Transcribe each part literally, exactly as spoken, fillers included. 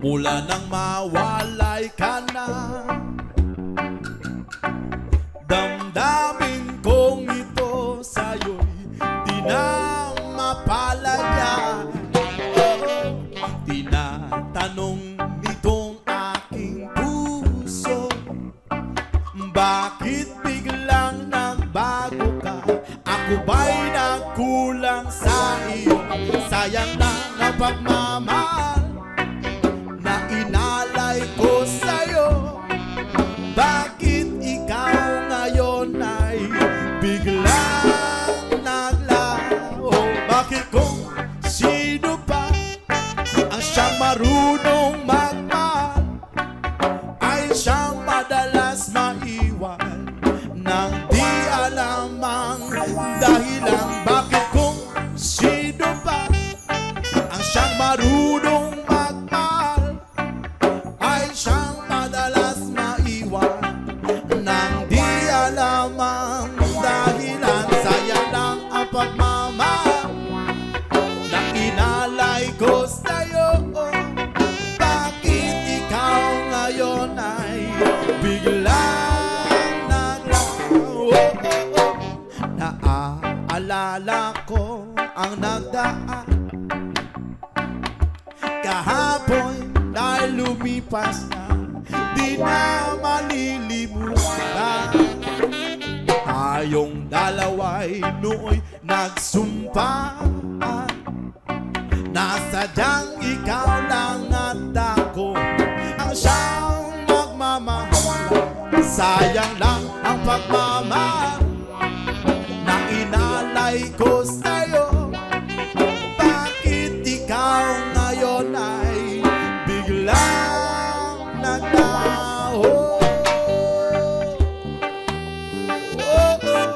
Mula nang mawalay ka na, damdamin kong ito sa'yo'y di na mapalaya. Oh, tinatanong nitong aking puso, bakit biglang nagbago ka? Ako ba'y nagkulang sa iyo? Sayang na napagmamahal ko sa'yo, bakit ikaw ngayon ay biglang naglaho? Bakit kung sino pa ang siyang marunong magmahal ay siyang madalas maiwan nang di alam ang dahilan? Bakit kung sino pa ang siyang marunong alala ko ang nagdaan kahapon dahil lumipas na, di na malilimutan. Tayong dalawa'y nooy nagsumpaan, nasadyang ikaw lang at ako ang siyang magmamahal. Sayang lang ang pagmamahal ko sa'yo, bakit ikaw ngayon ay biglang nagtaho? Oh, oh.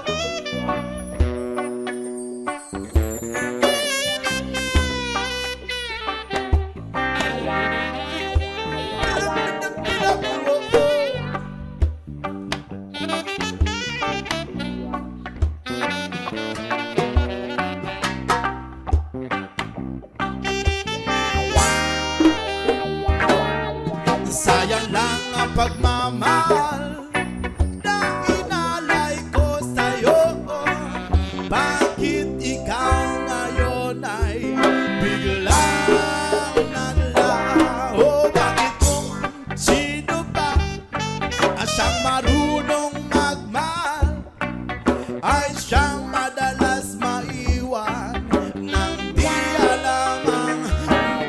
Sayang lang ang pagmamahal na inalay ko sa'yo, bakit ikaw ngayon ay biglang naglaho? Bakit kung sino ba ang siyang marunong magmahal ay siyang madalas maiwan nang di alam ang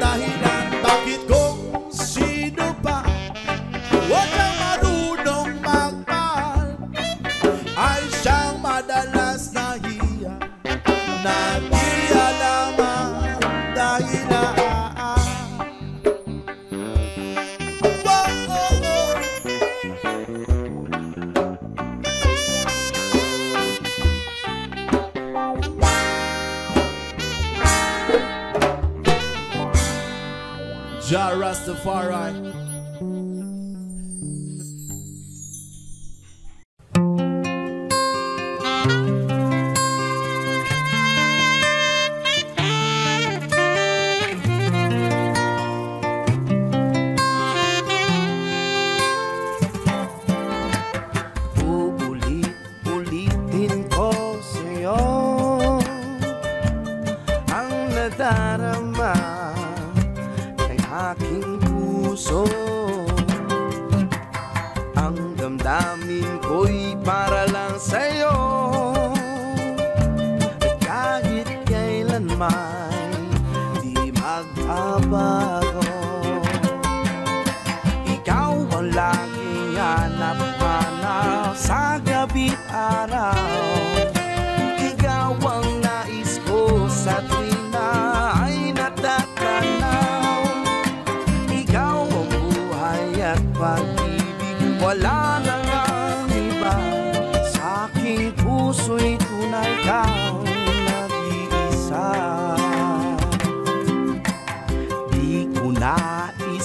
dahilan? Bakit kung sino ba walang marunong magmahal ay siyang madalas nahiya, nahiya lamang dahil naaan? Wow, oh, oh. Jah Rastafari.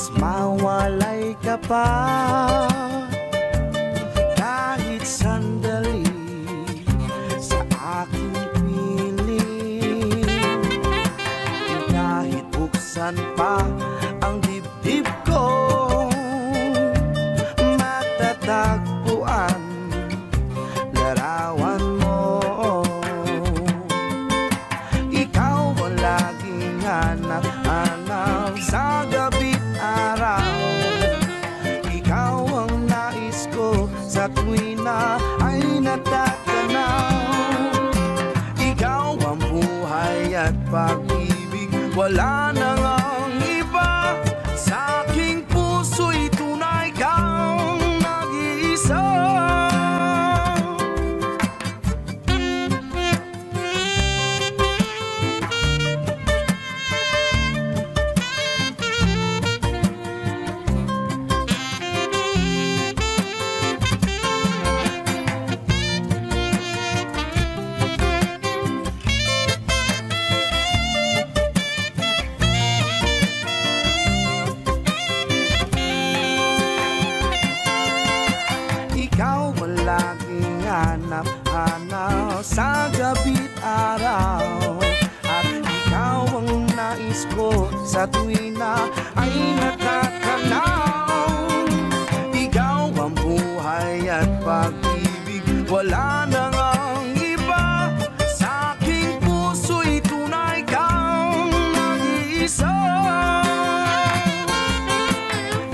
Mas mawalay ka pa kahit sandali sa aking piling, kahit buksan pa ang dibdib ko, matatagpuan larawan mo. Ikaw ang laging hanap-hanap sa gabi't araw, ikaw ang nais ko sa tuwing na ay natatanaw. Ikaw ang buhay at pag-ibig, wala na ngang iba sa aking puso'y tunay kang nag-iisa. Hanap-hanap sa gabi't araw, at ikaw ang nais ko sa tuwing na ay natatanaw. Ikaw ang buhay at pag-ibig, wala na ngang iba sa aking puso'y tunay kang nag-iisa.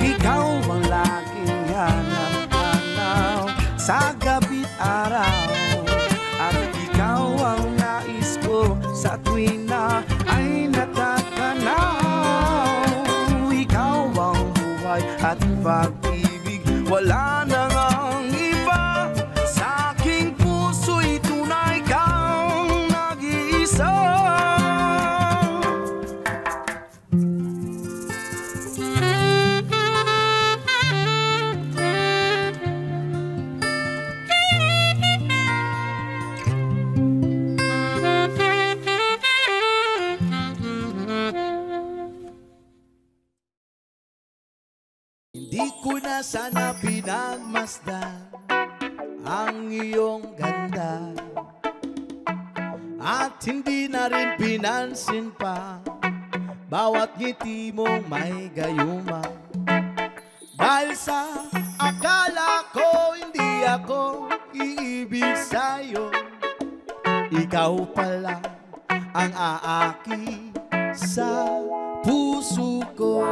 Ikaw ang laging hanap-hanap sa gabi't araw, at ikaw ang nais ko sa tuwing na ay natatanaw. Ikaw ang buhay at pag-ibig, wala na ngang iba sa aking puso'y tunay kang nag-iisa. Di ko na sana pinagmasdan ang iyong ganda, at hindi na rin pinansin pa bawat ngiti mong may gayuma. Dahil sa akala ko hindi ako iibig sa'yo, ikaw pala ang aaki sa puso ko.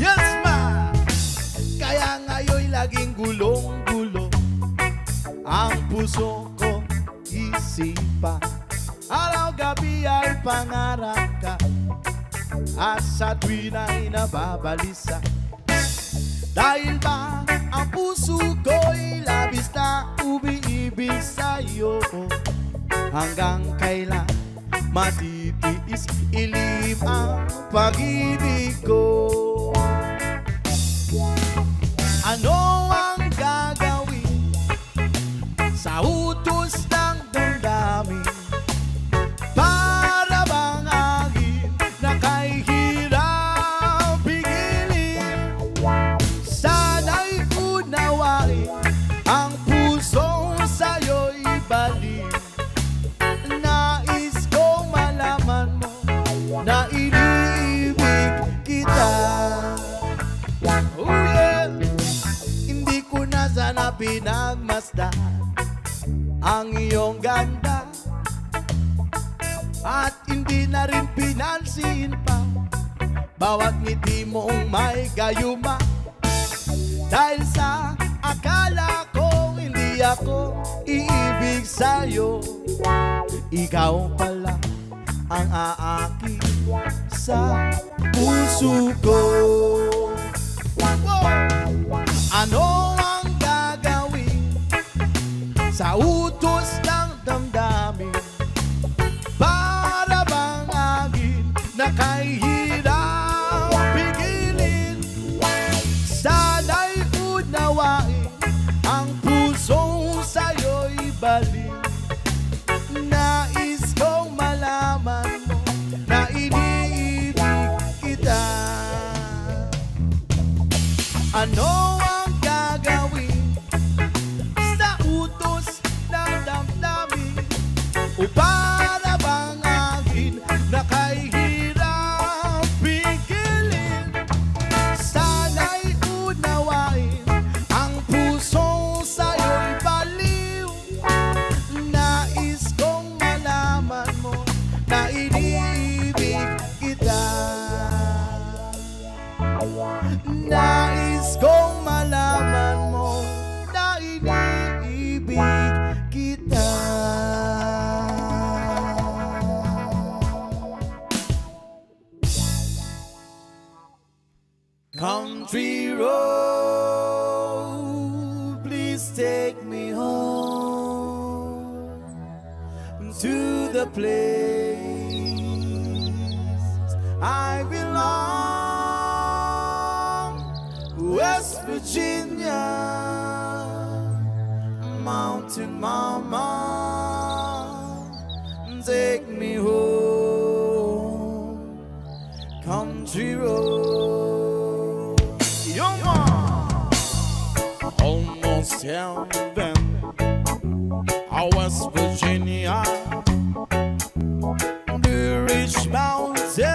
Yes ma! Kaya ngayon laging gulong-gulo ang puso ko, isipa. Araw-gabi ay pangarap ka, at sa tuwing ay nababalisa. Dahil ba ang puso ko'y labis na umiibig sa'yo, hanggang kailan matitiis ilim ang pag-ibig ko? Ano ang gagawin sa utos ng damdamin? Para bang agin na kahirap pigilin? Sana'y unawain ang puso sa'yo'y baliw. Nais kong malaman mo na iniibig kita. Sana pinagmasdan ang iyong ganda, at hindi na rin pinansin pa bawat ngiti mong may gayuma. Dahil sa akala ko hindi ako iibig sa'yo, ikaw pala ang aaki sa puso ko. Ano ang sa utos ng damdamin, para bang agin na kahirap pigilin? Sana'y unawain ang puso sa'yo'y baliw. Nais kong malaman mo na iniibig kita. ano ang gagawin sa utos ng damdamin o para bang akin na kahirap pigilin? Sana'y unawain ang puso sa'yo'y baliw. Nais kong malaman mo na iniibig kita. Nais kong malaman mo na iniibig kita. Country road, please take me home to the place I belong. West Virginia, Mountain Mama, take me home, country road. Young man, almost heaven, West Virginia, the rich mountain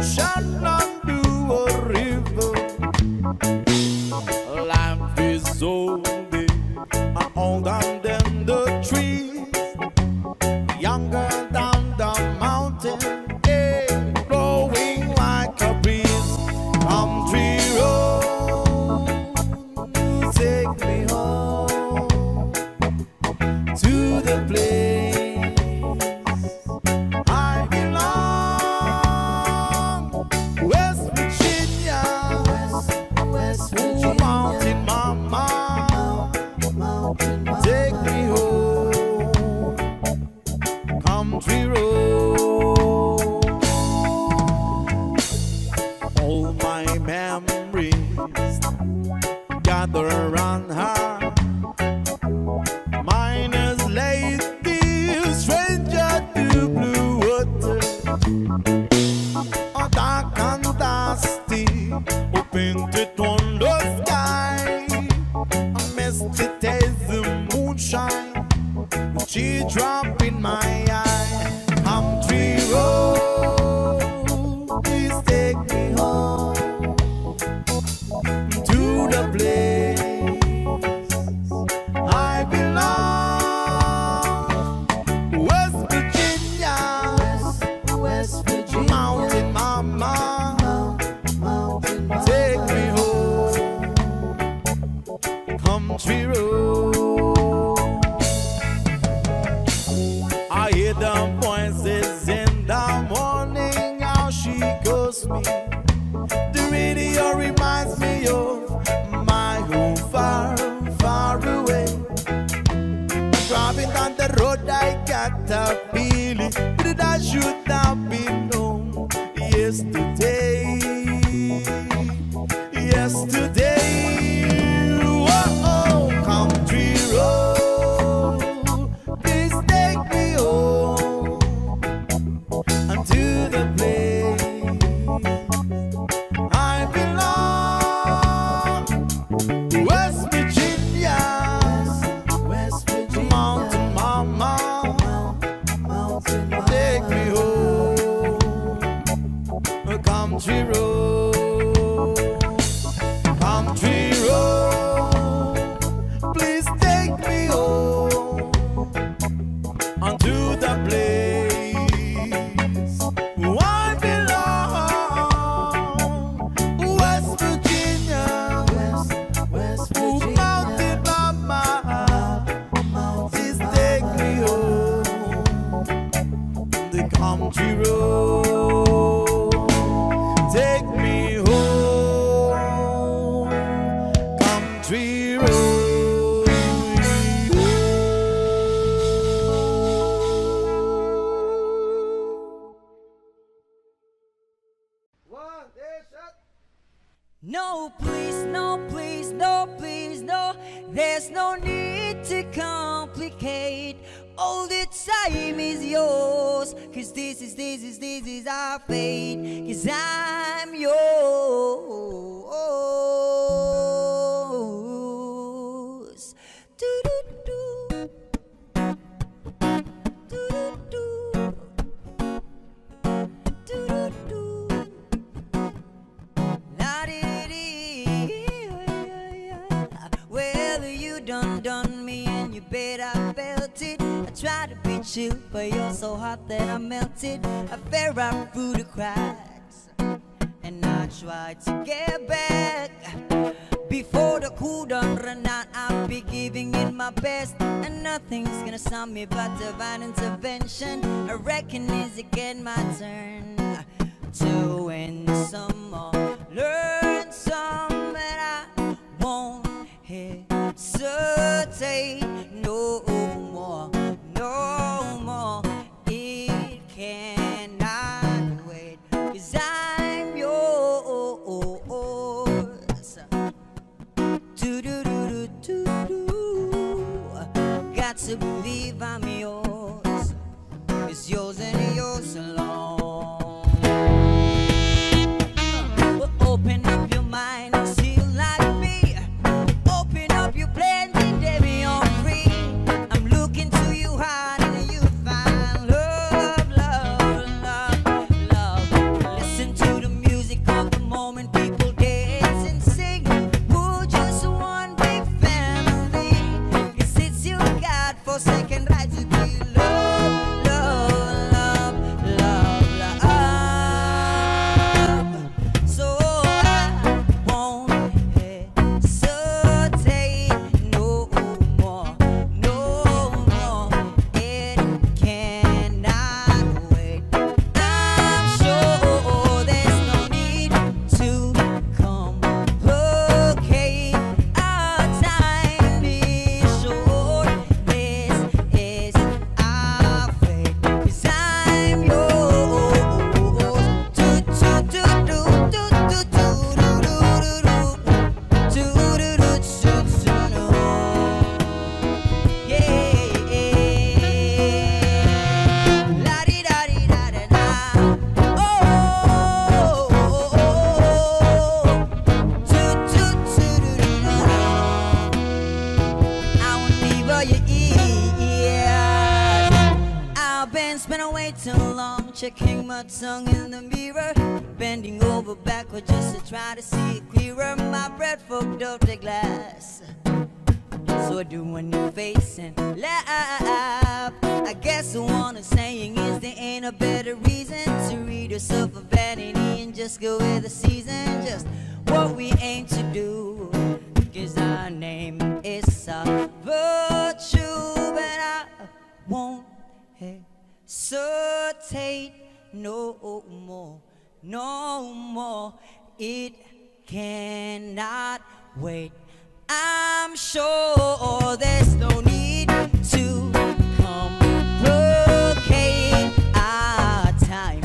shall not do a river. Life is older, older than the trees, younger than the mountain, eh, blowing like a breeze. Country road, take me home to the place I belong. West Virginia, West Virginia, Mountain Mama, Mountain Mama, take me home, country road. All my memories gather around her. Mine is lady, stranger to blue water. A dark and dusty, open to she drop in my eye. Country road, please take me home to the place I belong. West Virginia, West, West Virginia, Mountain Mama, Mount, Mountain Mama, take me home, country road. The voices in the morning, how she calls me. The radio reminds me of my home far, far away. Driving on the road, I got a feeling that I should not be known. Yesterday, yesterday, oh, oh, country road. Country road, country road, please take me home onto the place I belong. West Virginia, West, West Virginia, Mountain Mama, Mama, please take me home the country road. Take me home, country road. One, two, shot. No, please, no, please, no, please, no. There's no need to complicate. All the time is yours, cause this is, this is, this is our fate, cause I'm yours. want you, but you're so hot that I melted. I fell out through the cracks, and I tried to get back. Before the cool done run out, I'll be giving it my best, and nothing's gonna stop me but divine intervention. I reckon it's again my turn to win some or learn some, but I won't hesitate no more, no more. It cannot wait, 'cause I'm yours. Do do do do do. Got to believe I'm yours. It's yours and yours alone. Open up your mind and see like me. Open up your plan and let me on free. I'm looking to you hard and you find love, love, love, love. Listen to the music of the moment, people dance and sing. We're just one big family. It's it's your God-forsaken right to be loved. Checking my tongue in the mirror, bending over backward just to try to see it clearer. My breath fogged up the glass, so I do a new face and laugh. I guess what I'm saying is there ain't a better reason to rid yourself of vanity and just go with the season. Just what we aim to do, 'cause our name is a virtue, but I won't hate. So take no more, no more. It cannot wait. I'm sure there's no need to complicate our time.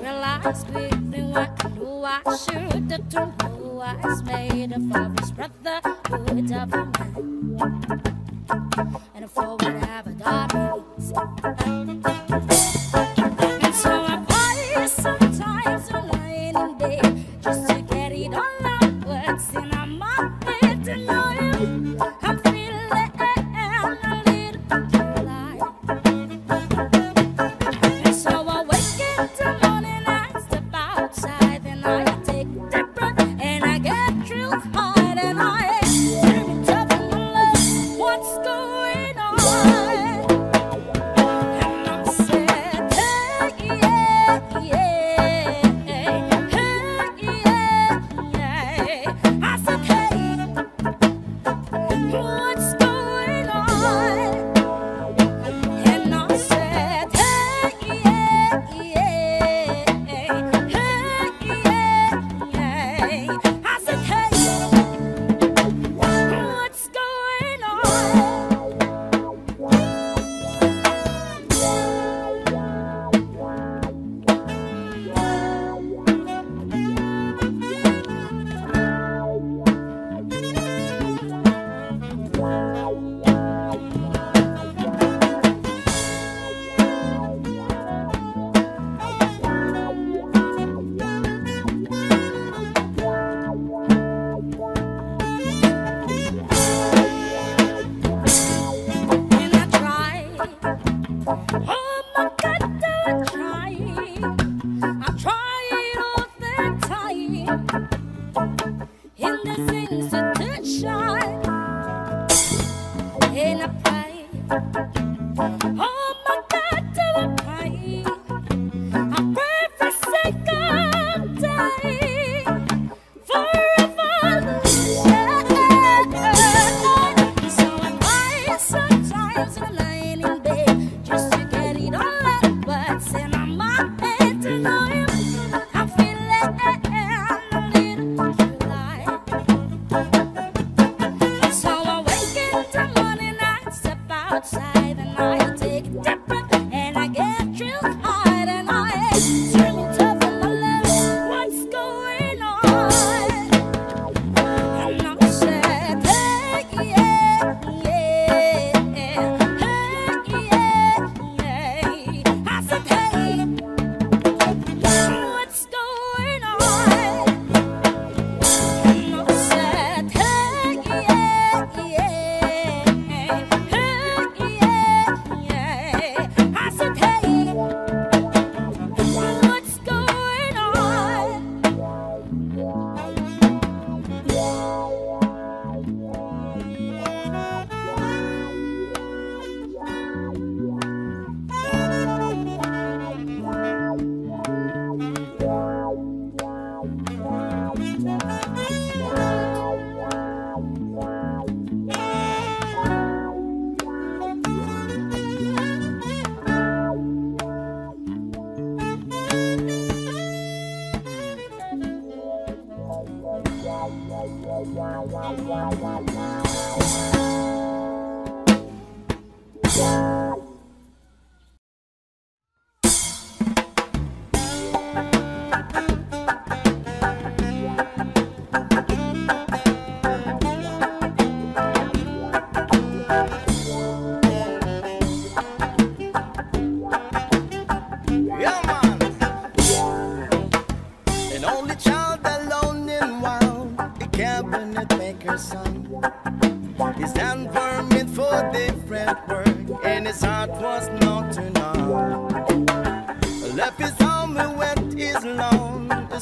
Relax with me. the good of man, and for whatever God is. And so I party sometimes from night and day, just to get it all outwards in a market to know him. I'm feeling a little alive. And so I wake up till morning, I step outside, and I take a deep breath, and I get through all. The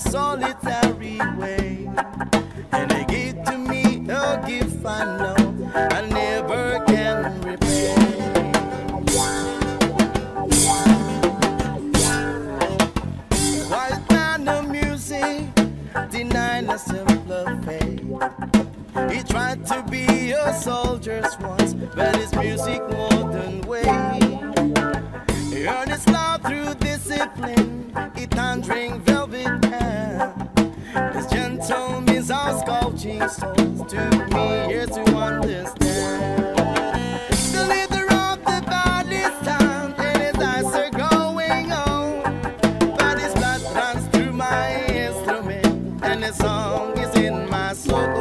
song is in my soul.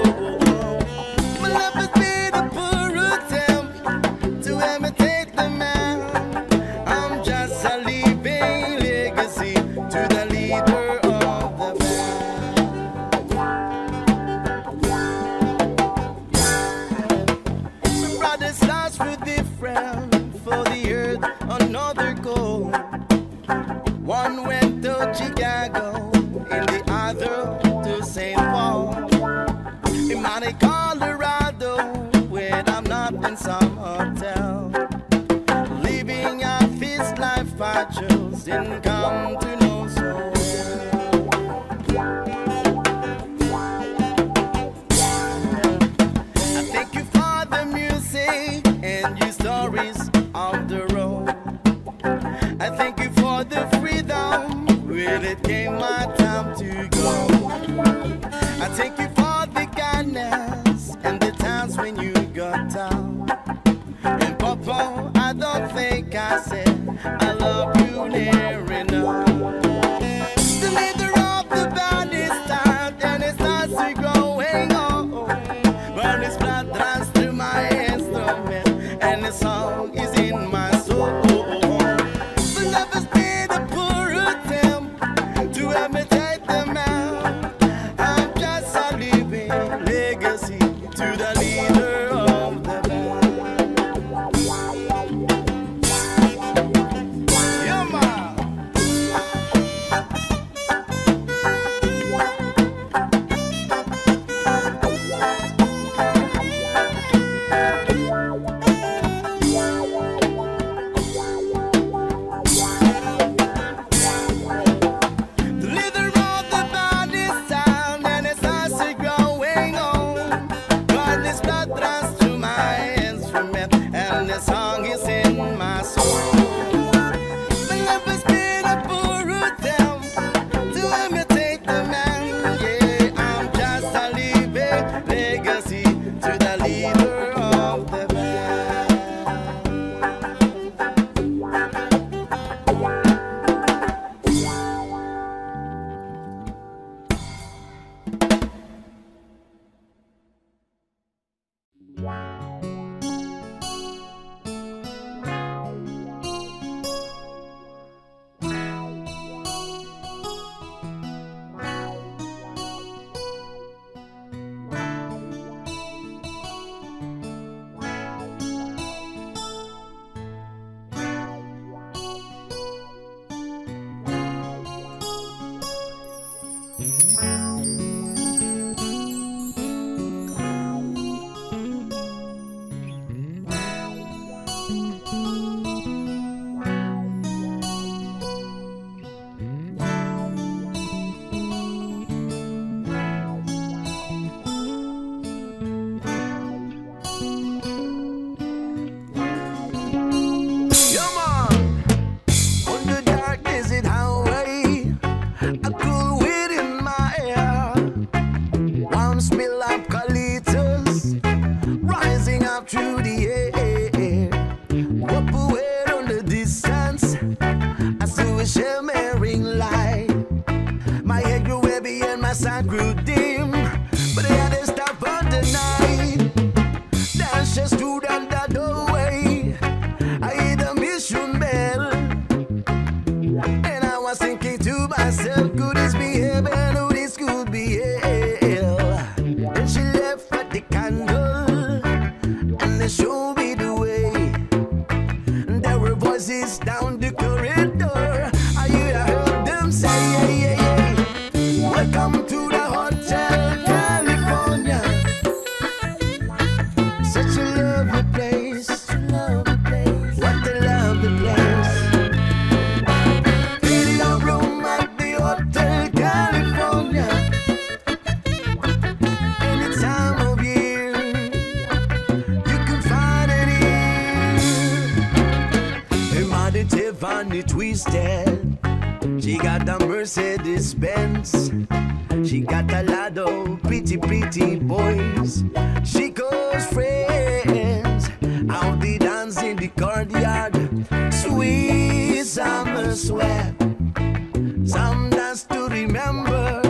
Remember,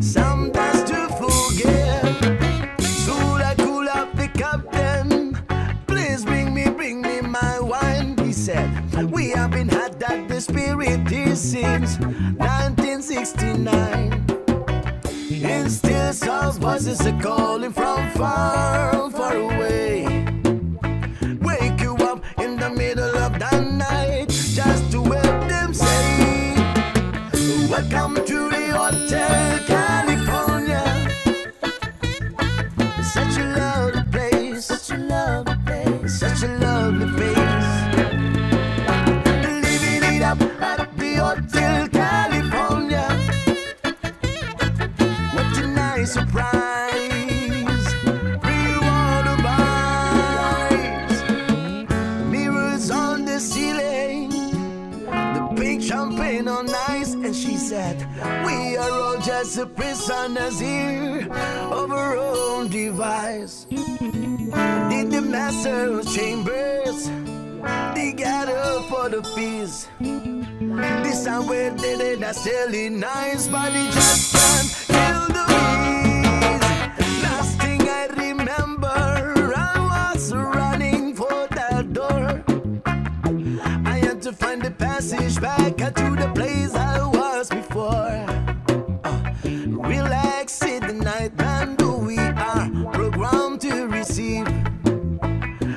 sometimes to forget. Soon I could We haven't had that the spirit here since nineteen sixty-nine. And still sounds voices are calling from far, far away. Wake you up in the middle of the night just to help them say, welcome to the Hotel California. It's such a lovely place, such a lovely place, such a lovely place. Living it up at the Hotel California. What a nice surprise. Real water vibes. Mirrors on the ceiling, the pink champagne on ice. And she said, we are all just prisoners here of our own device. Did the master of chambers, they got up for the fees. This time where they did not sell it nice, but it just can't kill the bees. Last thing I remember, I was running for that door. I had to find the passage back to the place I was before. Uh, relax in the night, and we are programmed to receive.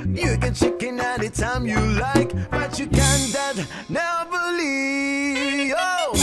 You can check in anytime you like, but you can't that never leave. Oh.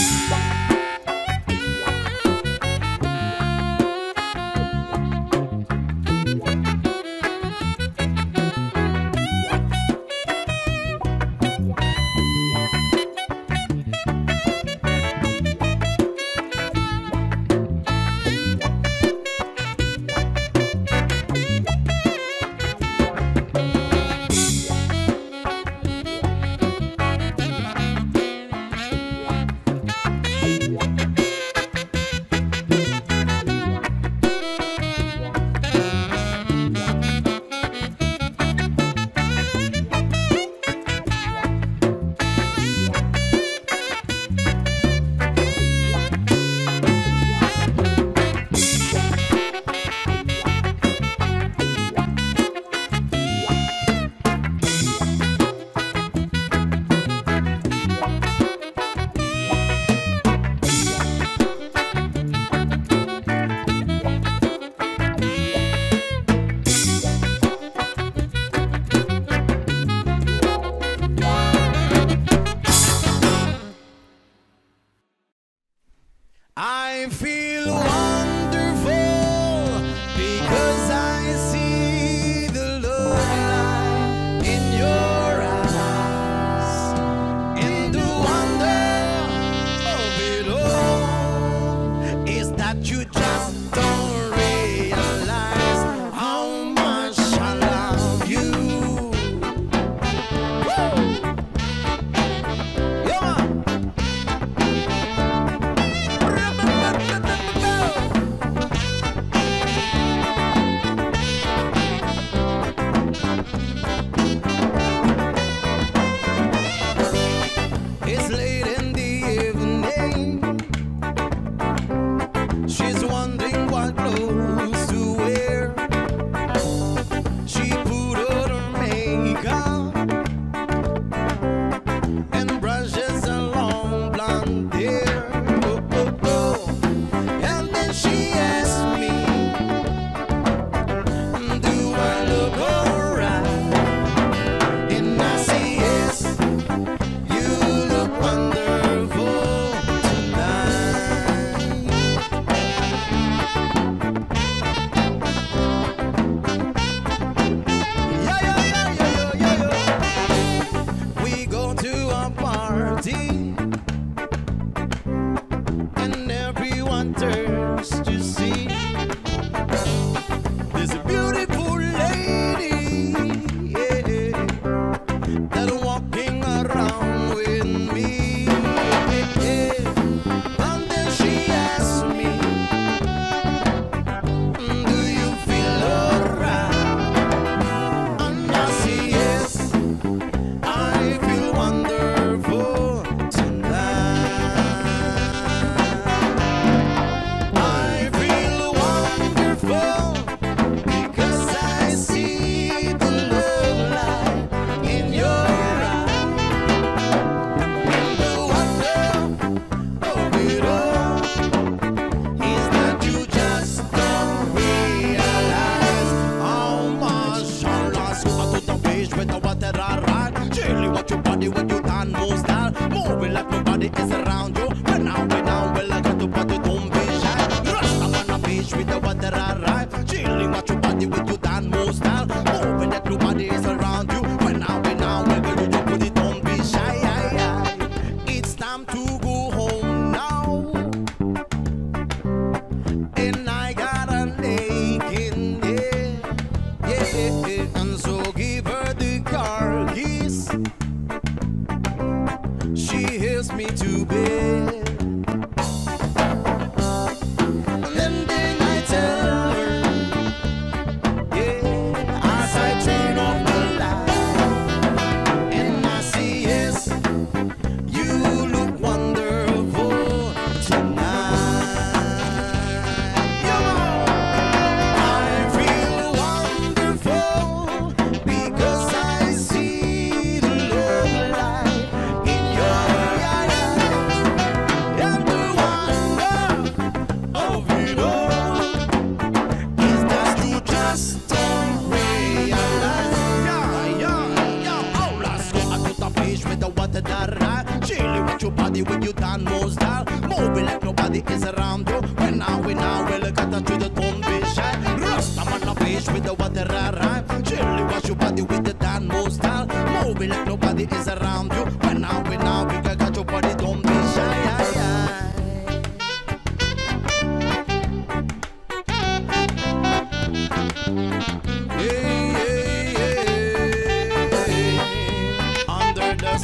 the water arrive. Surely wash your body with the downmost style. Moving like nobody is around you. When now, when now, you can catch your body, don't be shy.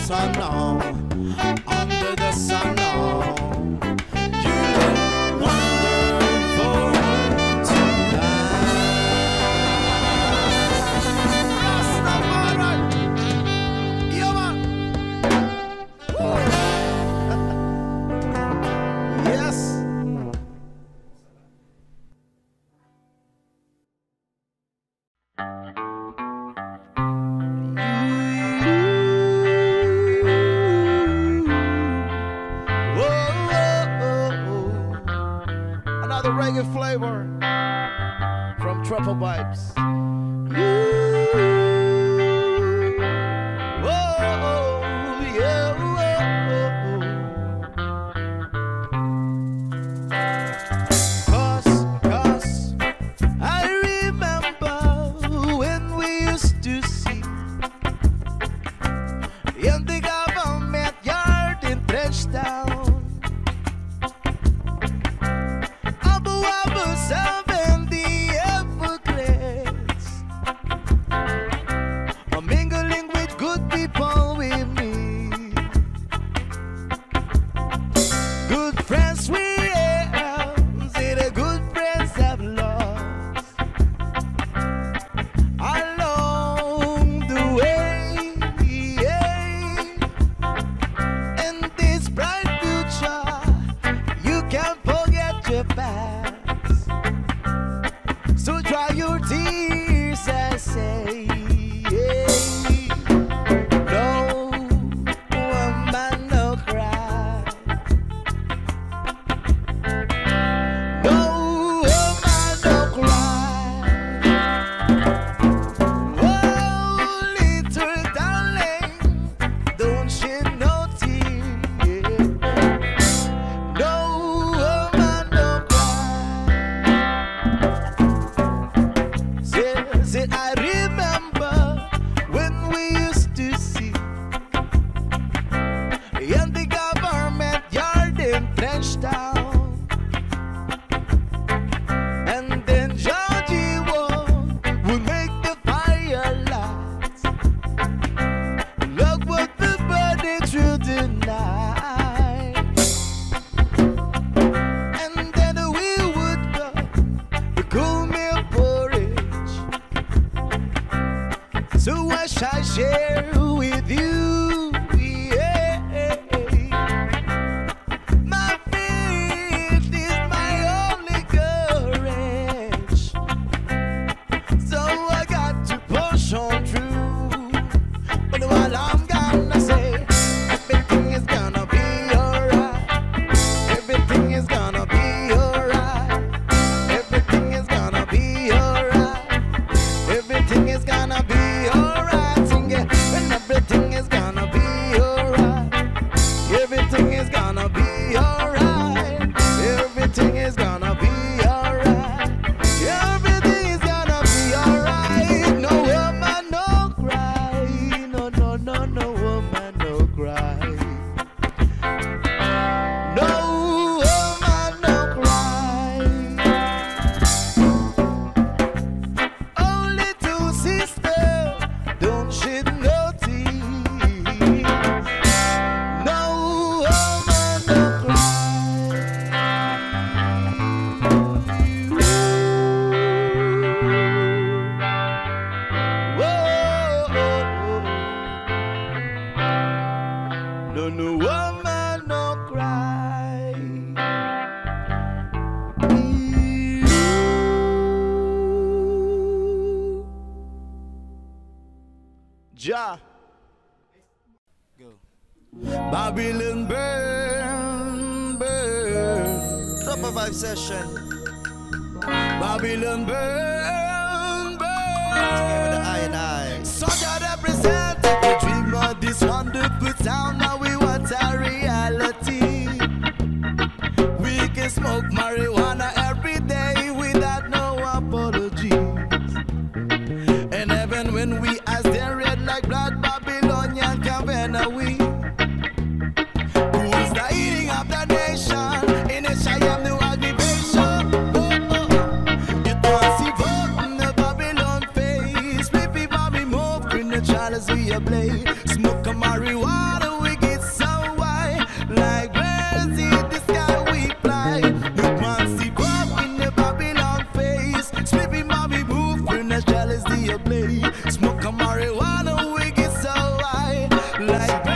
Sun now, under the sun now, you look wonderful tonight. Yeah, yes. Reggae flavor from Truffle Vibes. Ooh, oh, oh, yeah, oh, oh. Cause, cause I remember when we used to sing in the government yard in Trenchtown. Ja. Go. Babylon burn, burn. Truffle Vibe session. Babylon burn, burn. Together with the I and I. Soldier represent the dream of this wonderful town. Now we want our reality. We can smoke marijuana every day without no apologies. Babylonian when we as they red like blood Babylonian Caverna we. Who's the eating of the nation? In a shy am new aggravation. Oh, oh. You don't see vote in the Babylon face. Baby Bobby move in the chalice we a play. Smoke a marijuana we get so wide. Like birds in the sky we fly. You don't see vote in the Babylon face. Baby Bobby move in the chalice we a play. Smoke a marijuana we get so high. Like birds.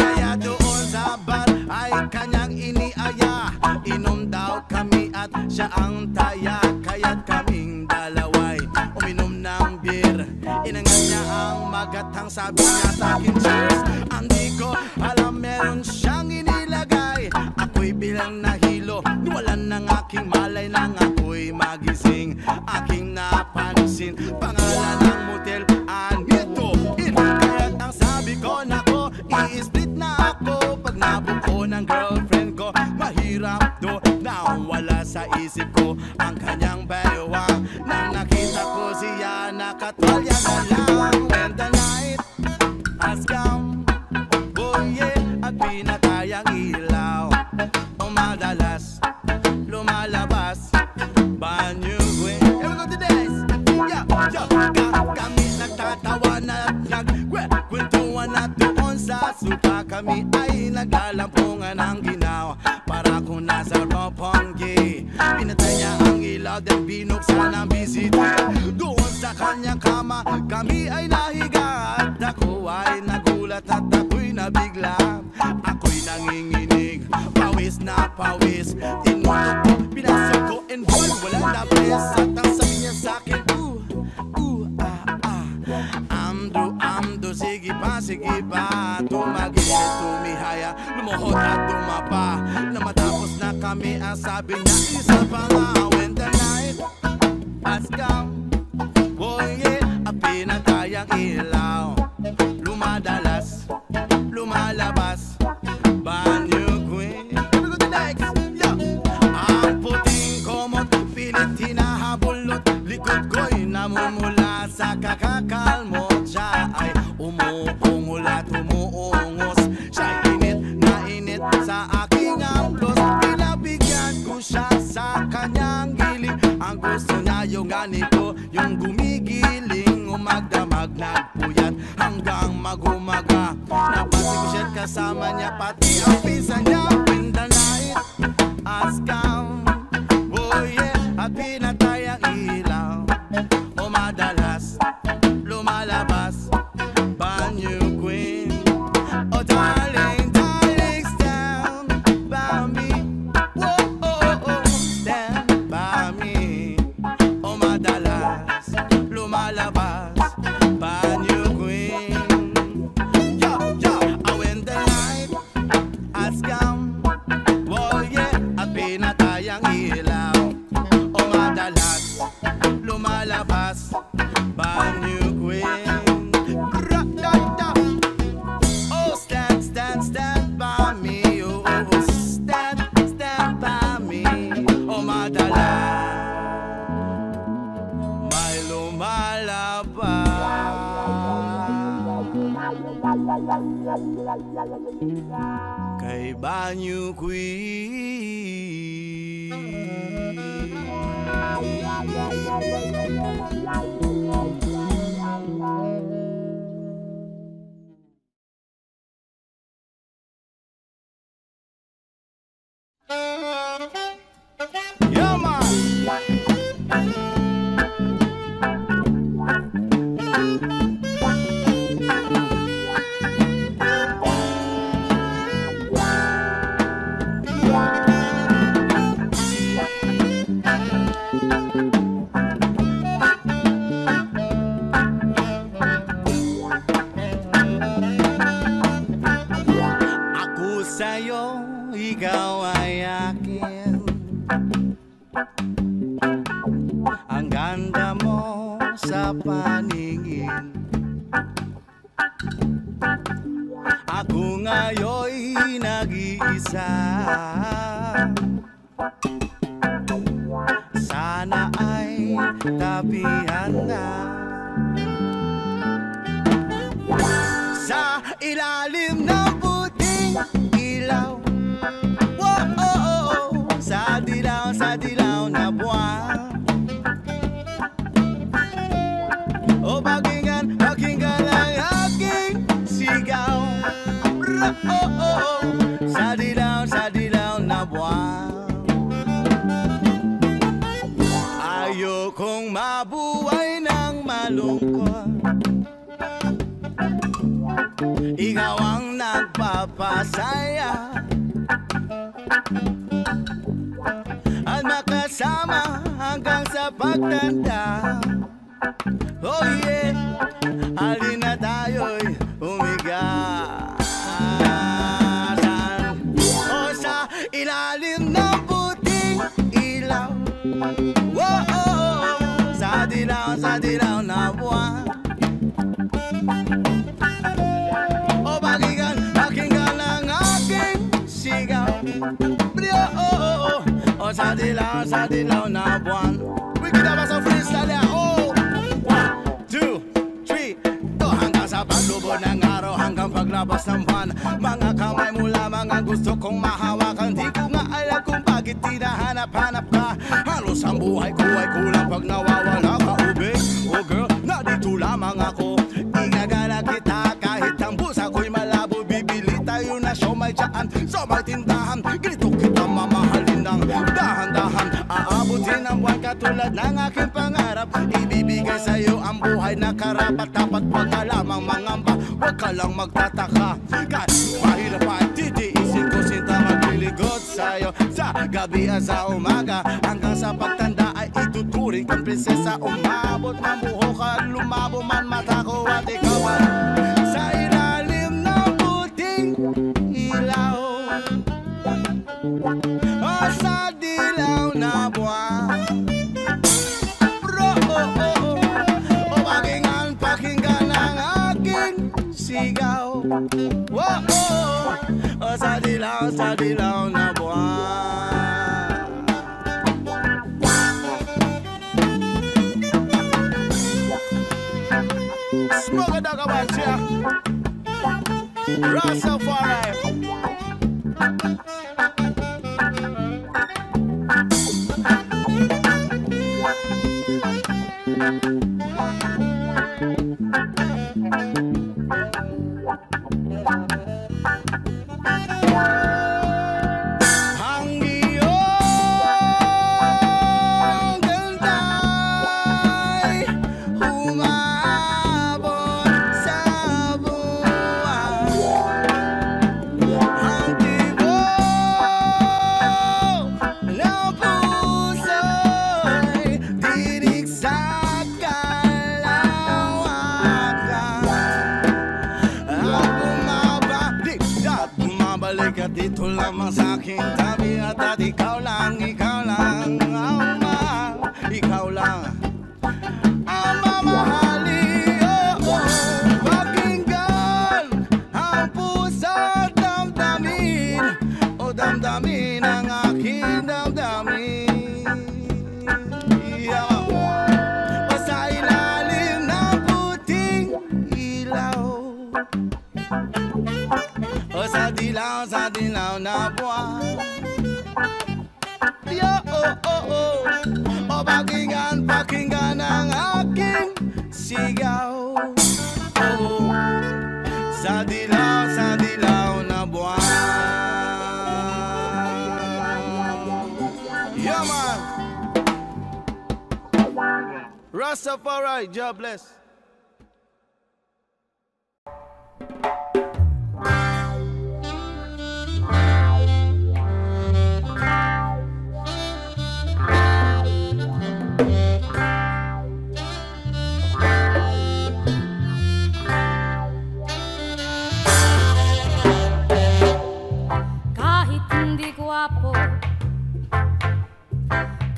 Kaya doon sa bar ay kanyang iniaya. siya ang taya, kaya't kaming dalaway uminom ng beer. Inangat niya ang magatang, sabi niya sa'kin cheers. Hindi ko alam meron siyang inilagay, ako'y bilang nahilo, niwalan ng aking malay. Nang ako'y magising, aking napansin pangalan ng motel, Anito Inn. Kaya't ang sabi ko, nako, i-split na ako. Pag nabuko ng girlfriend ko, mahirap do, nawala sa isip ko ang kanyang baywang. Nang nakita ko siya, nakatulya na lang. When the night has come, oh yeah, at pinatayang ilaw, o madalas lumalabas banyuguin. Ewan ko today's, yeah, yeah. Kami nagtatawa na at nagkwentuhan at doon sa supa kami ay naglalampungan ang ginaw. Para kung nasa Roppongi, pinatay niya ang ilaw at binuksan ang bisita. Doon sa kanyang kama kami ay nahiga, at ako ay nagulat at ako'y nabigla. Ako'y nanginginig, pawis na pawis. Tinutok ko, pinasok ko, and boy, walang labis. At ang sabi niya sa'kin, ooh, ooh, ah, ah, amdo, amdo, sige pa, sige pa. Tumagilid, tumihaya, lumuhod at tumapa. Matapos na kami, ang sabi niya isa pa nga. When the night has come, oh yeah, pinatayang ilaw, lumadalas, lumalabas banyo queen. Every good next, yeah. Ang puting komot, pilit hinahabulot, likod ko'y namumula sa kakakalmot. Siya ay umuungol at umuungos, siya'y init na init sa aking amplos. Pinabigyan ko siya sa kanyang giling, ang gusto niya yung ganito, yung gumigiling. Umagdamag, nagpuyat hanggang magumaga, napansin ko siya't kasama niya pati ang pinsan niya. When the night has come, oh yeah, at pinatay ang ilaw, o madalas lumalabas banyo queen. Oh darling, darling, stand by me, oh oh oh, stand by me, o madalas lumalabas banyo queen. Yo yo, oh when the night has come, oh yeah, at pinatay ang ilaw, o madalas lumalabas banyo queen. Kay Banyo Queen. Yeah, man. Sa'yo, ikaw ay akin. Ang ganda mo sa paningin, ako ngayo'y nag-iisa. Sana ay tapihan na sa ilalim ng puting ilaw, oh, oh, oh, sa dilaw, sa dilaw na buwan. O oh, pakinggan, pakinggan ang aking sigaw, oh, oh, oh, sa dilaw, sa dilaw na buwan. Ayokong mabuhay ng malungkot, ikaw ang nagpapasaya at makasama. na hanggang sa pagtanda. Oh yeah, alin na tayo'y umigasan. Oh, sa ilalim ng puting ilaw. Oh, oh, sa dilaw, sa dilaw na buwan. Oh, balikan, pakinggan ang aking sigaw. Oh, oh, oh, sa dilaw, sa dilaw na buwan. Wiki daw sa freestyle ya. Oh, one, two, three. To hanggang sa paglubo ng araw, hanggang paglabas ng buwan. Mga kamay mo lamang ang gusto kong mahawakan. Di ko nga alam kung bakit tinahanap-hanap ka. Halos ang buhay ko ay kulang pag nawawala ka, ube. Oh girl, nandito lamang ako. Igagala kita kahit ang busa ko'y malabo. Bibili tayo na siomay dyan sa may tindahan. Grito kita mamahalin ng dahan-dahan. Aabutin ang buwan katulad ng aking pangarap. Ibibigay sa'yo ang buhay na karapat-dapat. Huwag ka lamang mangamba, huwag ka lang magtataka. Kahit mahirap ay titiisin ko sinta magliligod sa'yo. Sa gabi at sa umaga, hanggang sa pagtanda ay ituturing kang prinsesa. Umabot ng buho ka, lumabo man mata ko at ikaw ay sa ilalim ng puting ilaw. O sa dilaw na buwan. Bro, oh, oh, oh. O pakinggan, pakinggan ang aking sigaw. Oh, oh, oh. O sa dilaw, sa dilaw na buwan. Smoke a dog about ya. Rastafari. Dito lamang sa'king tabi at at ikaw lang, ikaw lang, ama, ikaw lang ang mamahali. Pakinggan ang puso, damdamin, o damdamin ang aking damdamin. O sa ilalim ng puting ilaw, o sa dilaw, sa dilaw na buwan. Yo, oh, oh, oh. O pakinggan, pakinggan ang aking sigaw. Oh, sa dilaw, sa dilaw na buwan. Yo, man. Rastafari, God bless.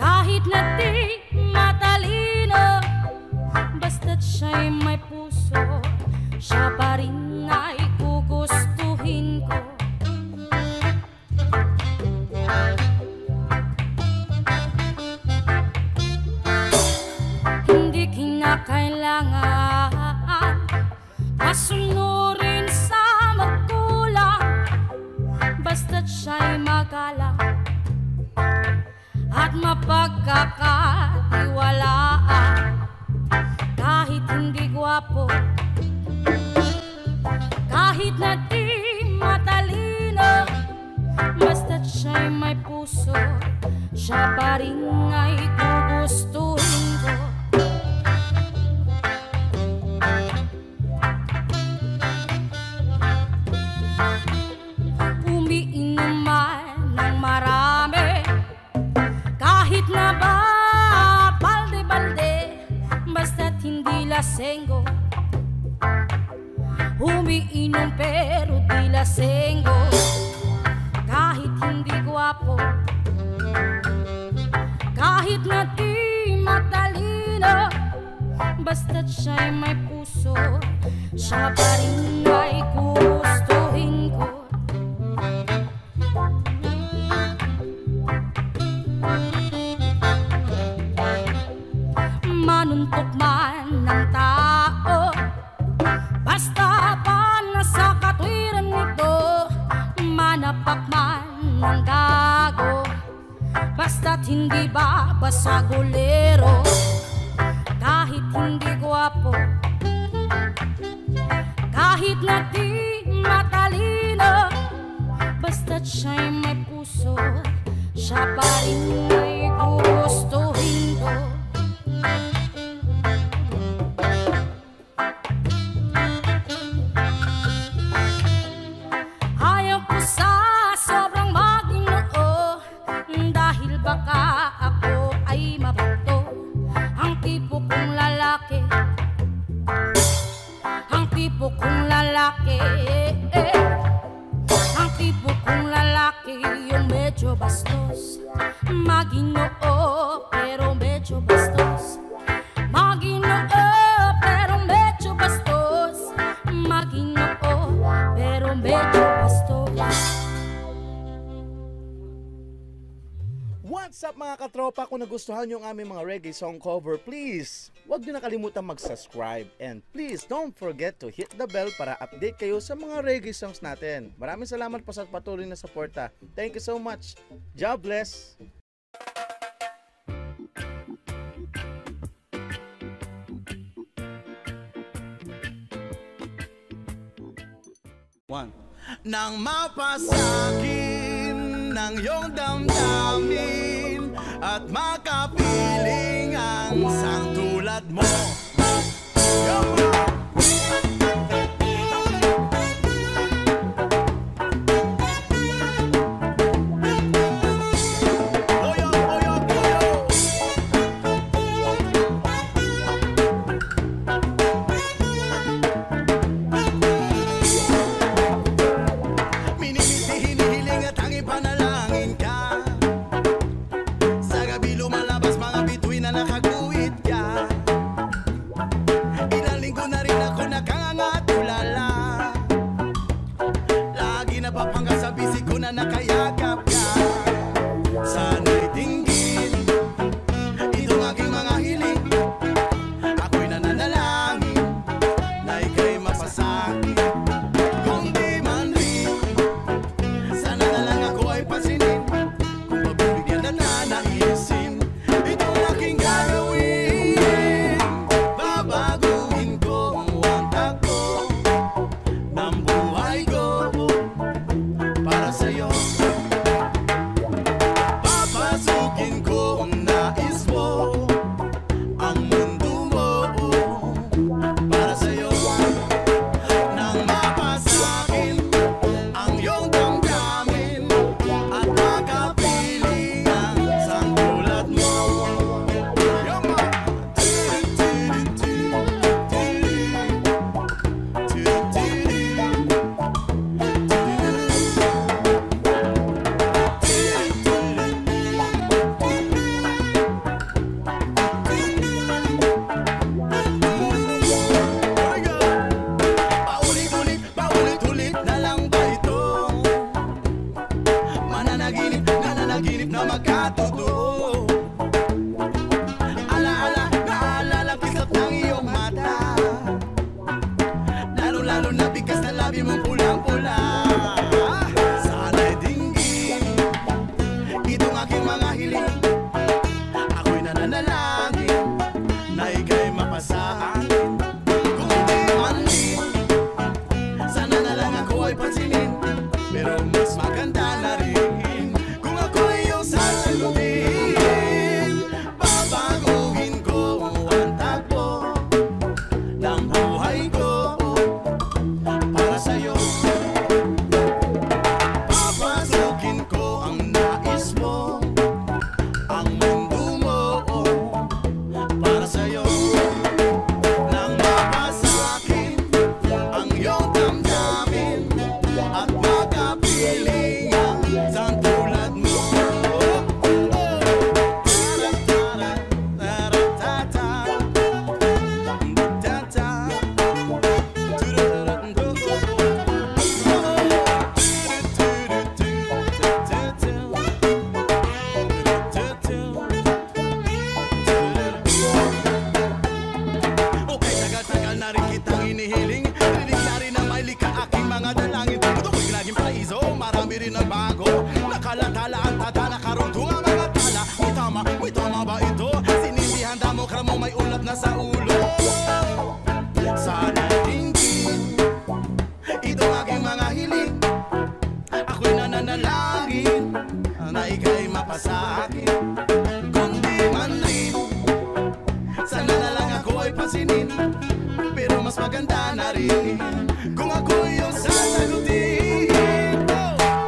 Kahit na di matalino, basta't siya'y may puso, siya pa rin ay gugustuhin ko. Hindi kinakailangan pasunurin sa magulang, basta't siya'y magalang at mapagkakatiwalaan. Kahit hindi gwapo, kahit na di matalino, basta't siya'y may puso, siya pa rin ay gugustuhin ko. Umiinom man ng marami, kahit na ba la sengo, umiinom pero di la sengo. Kahit hindi guwapo, kahit na di matalino, basta't siya'y may puso, siya pa rin ay gugustuhin ko. Manuntok man ng tao, basta pa nasa katwiran nito. Manapak man ng gago, basta't hindi babasagulero. Kahit hindi guwapo, kahit na di matalino, basta't siya'y may puso, siya pa rin ay gugustuhin ko. Baka ako ay mabato, ang tipo kong lalaki, ang tipo kong lalaki, ang tipo kong lalaki, yung medyo bastos, maginoo pero medyo bastos, maginoo pero medyo bastos, maginoo pero medyo bastos. What's up mga katropa? Kung nagustuhan nyo ang aming mga reggae song cover, please huwag nyo nakalimutan mag-subscribe and please don't forget to hit the bell para update kayo sa mga reggae songs natin. Maraming salamat po sa patuloy na suporta. Thank you so much. God bless. One. Nang mapasakin ng iyong damdamin at makapiling ang isang tulad mo. Papasukin ko ang nais mo. Sana ika'y mapasa akin, kundi man rin. Sana na lang ako ay pasinin, pero mas maganda na rin kung ako yung sasagutin.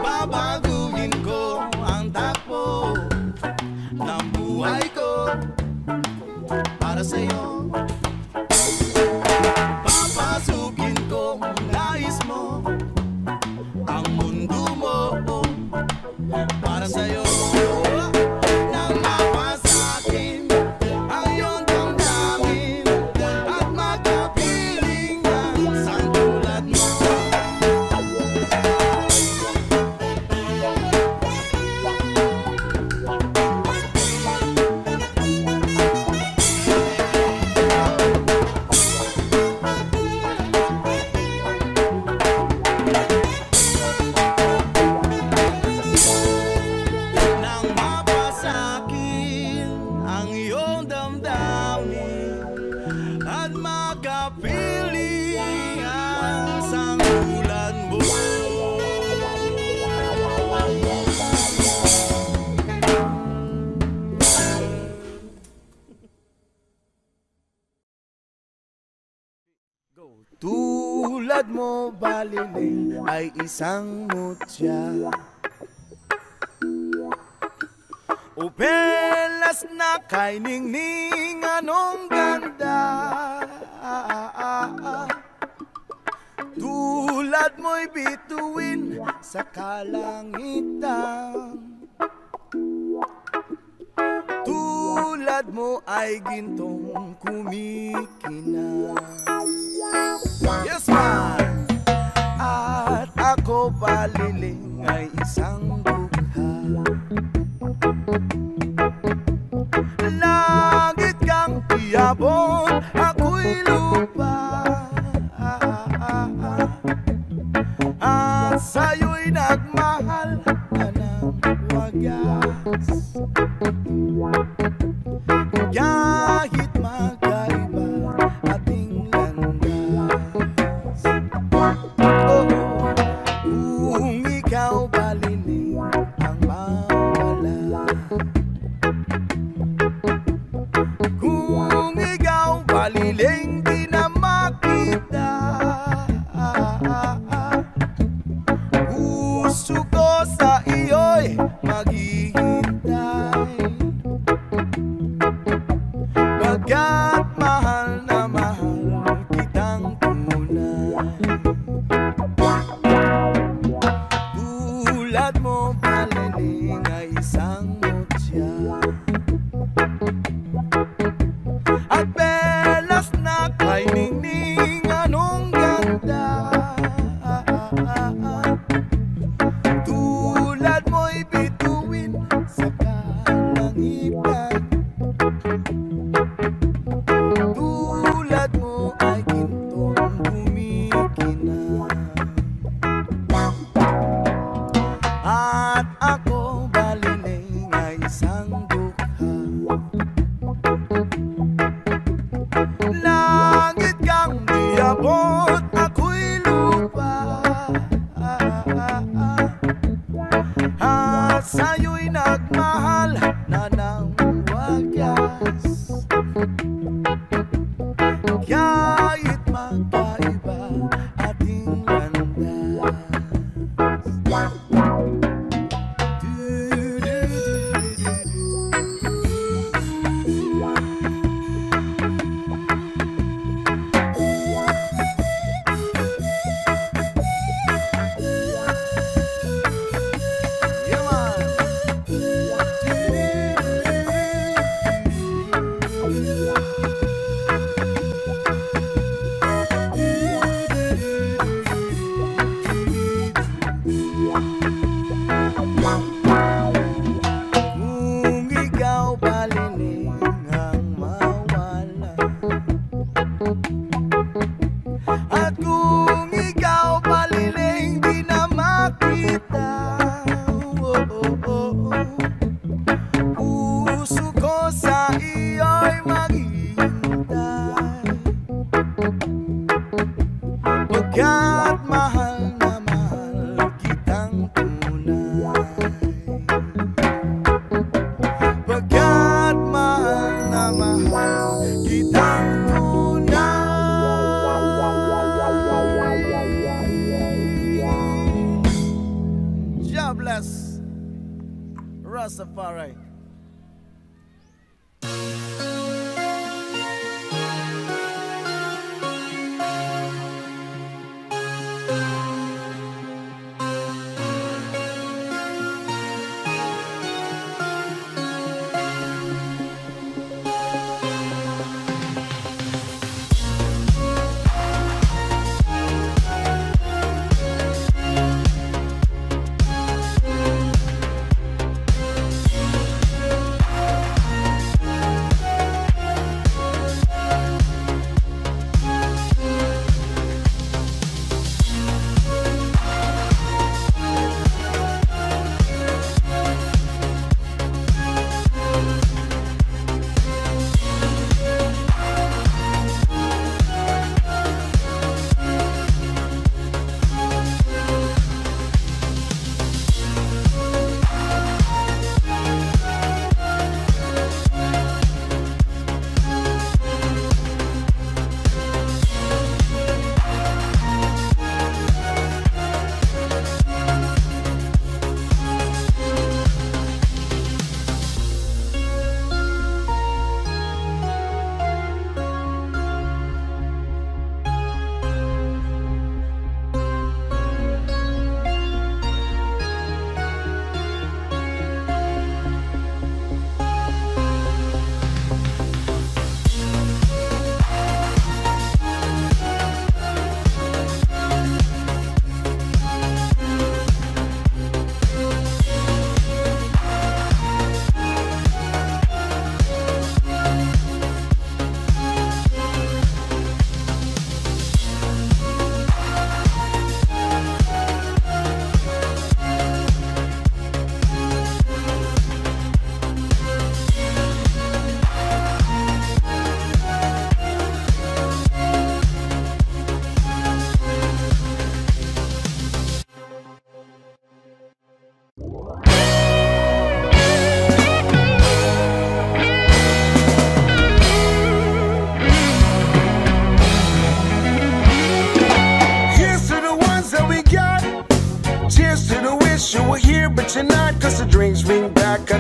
Babaguhin ko ang takbo ng buhay ko para sa'yo. Papasukin ko nais mo ang mundo mo para sa'yo. Nang mapasakin ang iyong damdamin at makapiling na sa tulad mo. Makapiling ang sanggulan mo. Tulad mo balineng ay isang mutya. Upelas na kay ningning anong ganda. Tulad mo'y bituin sa kalangitan. Tulad mo ay gintong kumikina. Yes man! At ako baliling ay isang bukha. Langit kang iabot, ako'y lupa. At sa'yo'y nagmahal ka ng wagas. Kahit magkaiba ating landas. Oh, kung ikaw baliling ang mawala. Kung ikaw baliling di na makita. Gusto ko sa iyo'y maghihintay, pagkat mahal na mahal kitang tunay. Tulad mo baliling ay isang mutya. At belas na kay ningning anong ganda. Tulad mo'y bituin sa kalangitan. Tulad mo ay gintong kumikina. At ako baliling ay isang dukha. Langit kang diabot, ako'y lupa. At sa'yo'y nagmahal na ng wagas. Kahit magpaiba ating landas. Rastafari.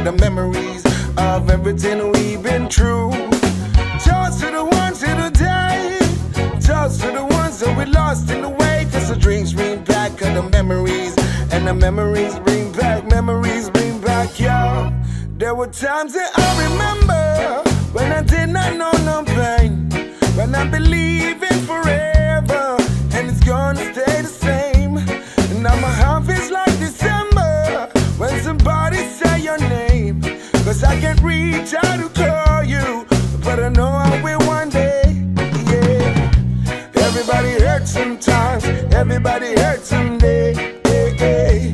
The memories of everything we've been through. Toast to the ones who died, toast to the ones that we lost in the way. Cause the dreams bring back all the memories, and the memories bring back, memories bring back, y'all. There were times that I remember when I did not know no pain, when I believe in forever and it's gonna stay the same. And now my heart feels like December when somebody say your name. Cause I can't reach out to call you, but I know I will one day, yeah. Everybody hurts sometimes, everybody hurts someday, hey, hey. Everything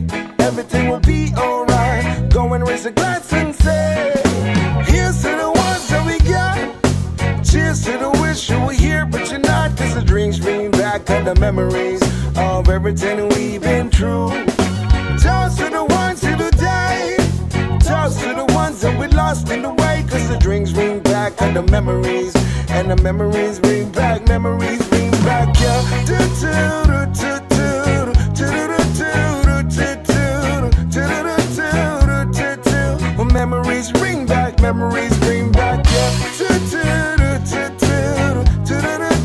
will be alright, go and raise a glass and say, here's to the ones that we got. Cheers to the wish you were here but you're not. Cause the dreams bring back all the memories of everything we've been through. Toast to the ones who died, toast to the ones that we lost in the way. Cause the drinks bring back all the memories, and the memories bring back, memories bring back, yeah. Do do do do do do do do do. Memories bring back, memories bring back, yeah. Do do do do do do. Memories bring back, memories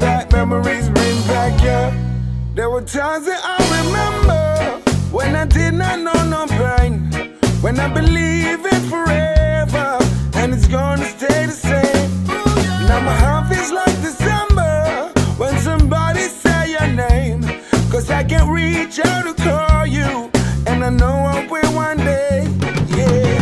bring back, yeah. There were times that I remember when I did not know no pain, when I believe in forever and it's gonna stay the same. Now my heart feels like December when somebody say your name. Cause I can't reach out to call you, and I know I will one day, yeah.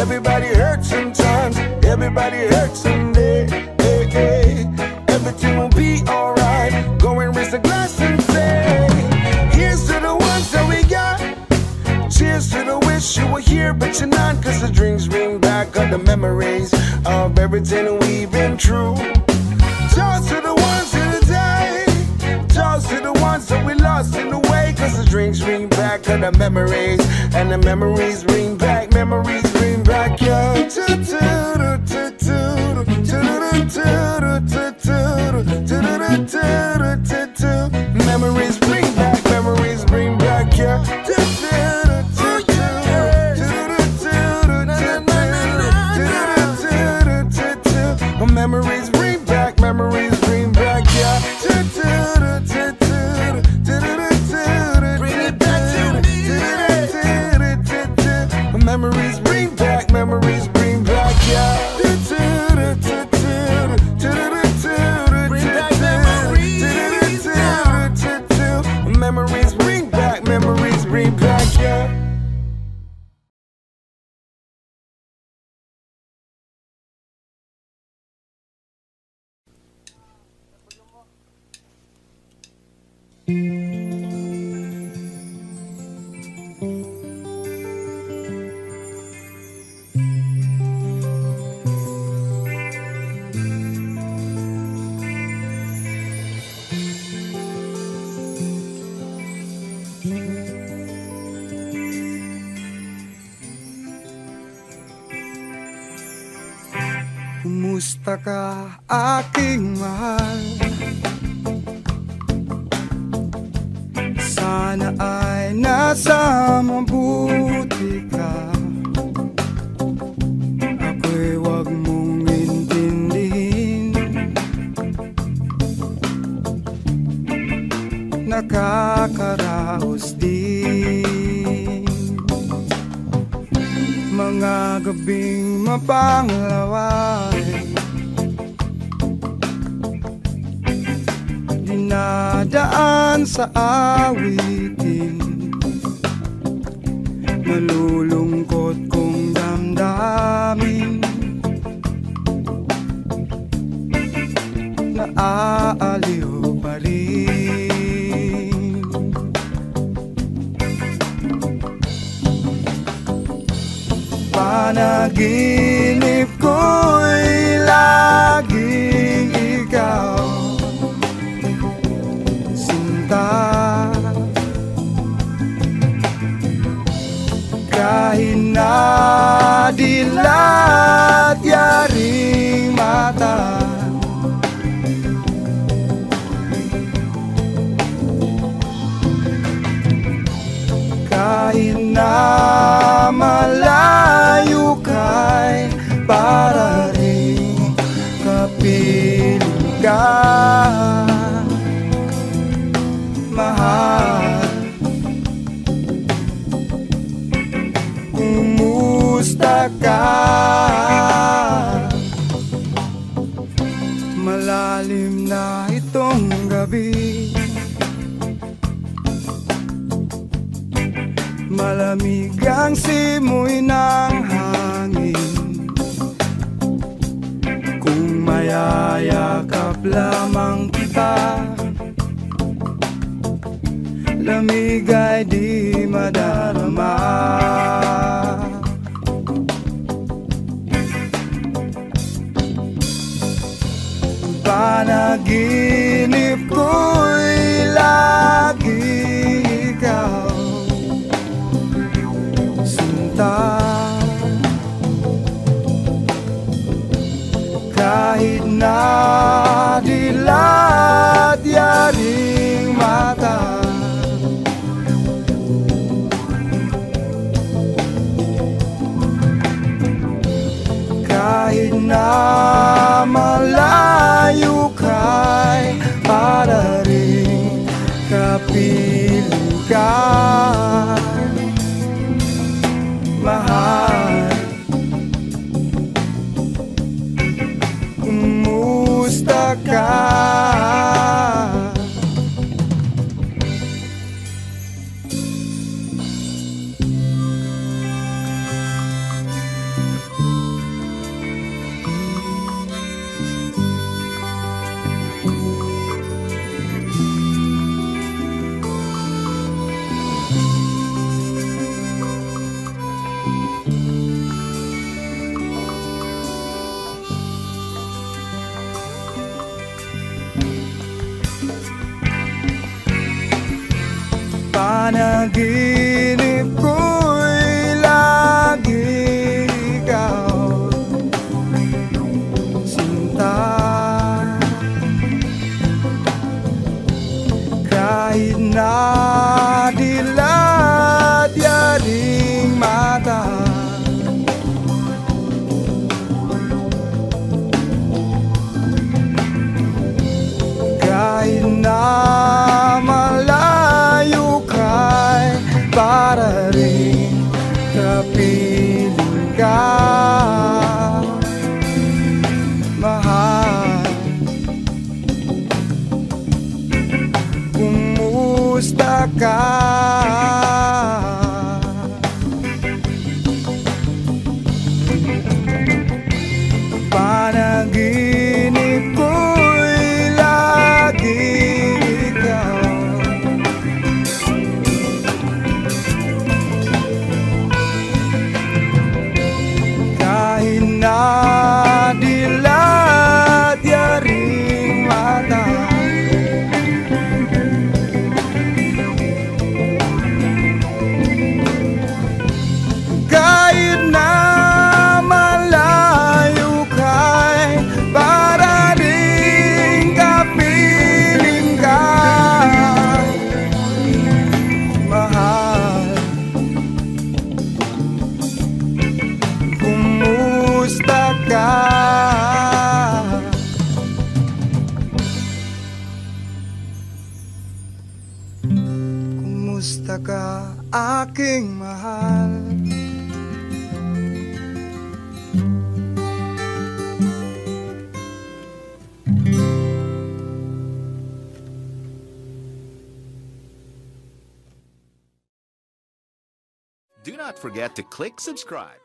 Everybody hurts sometimes, everybody hurts someday, hey, hey. Everything will be alright, go and raise a glass and say, here's to the ones that we got. Cheers to the wish you were here but you're not. Cause the drinks bring back all the memories of everything we've been through. Toast to the ones who died, toast to the ones that we lost in the way. Cause the drinks bring back all the memories, and the memories bring back, memories bring back, yeah. Memories bring back, bring back memories, bring back, yeah. Kumusta ka, aking mahal? Sana ay nasa mabuti ka. Ako'y wag mong intindihin. Nakakaraos din mga gabing mapanglaway. Nadaan sa awitin, malulungkot kong damdamin, naaaliw pa rin. Panaginip ko'y laging ikaw. Kahit na dilat yaring mata, kahit na malayo kay para rin kapiling ka. Kumusta ka? Malalim na itong gabi, malamig ang simoy ng hangin. Kung mayayakap lamang kita, lamig ay di madarama. Panaginip ko'y lagi ikaw, sinta. Kahit na dilat yaring mata, kahit na malayo kay para rin kapiling ka, mahal. Kumusta ka? Panaginip ko'y lagi ikaw, sinta. Kahit na dilat yaring mata, kahit na malayo kay Kumusta ka, aking mahal? Do not forget to click subscribe.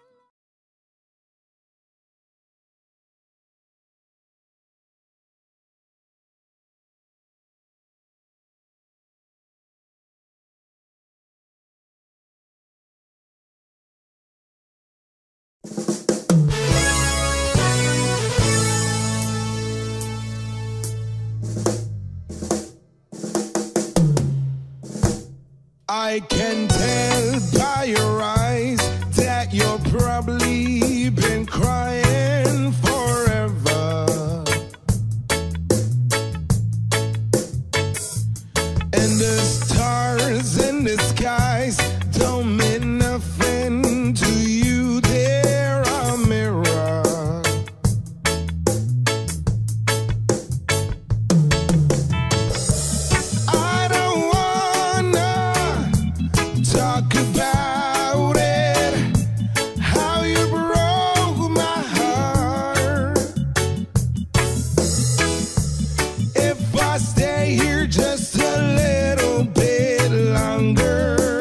I can tell by your eyes that you're probably been crying forever, and the stars in the skies don't mean nothing to you. They're a mirror. I don't wanna talk about it, how you broke my heart. If I stay here just a little bit longer,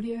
Audio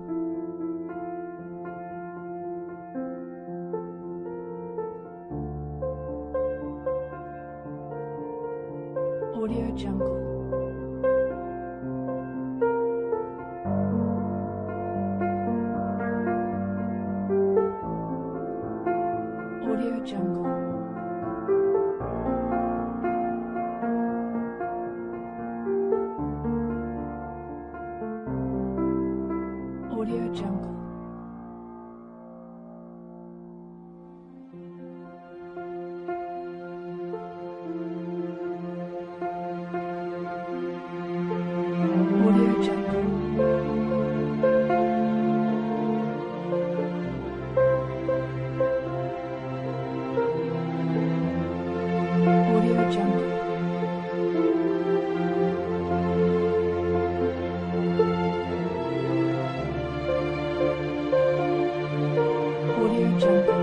Audio Jungle. Audio Jungle. Audio Jungle. Audio Jungle. Audio Jungle.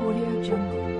Audio Jungle.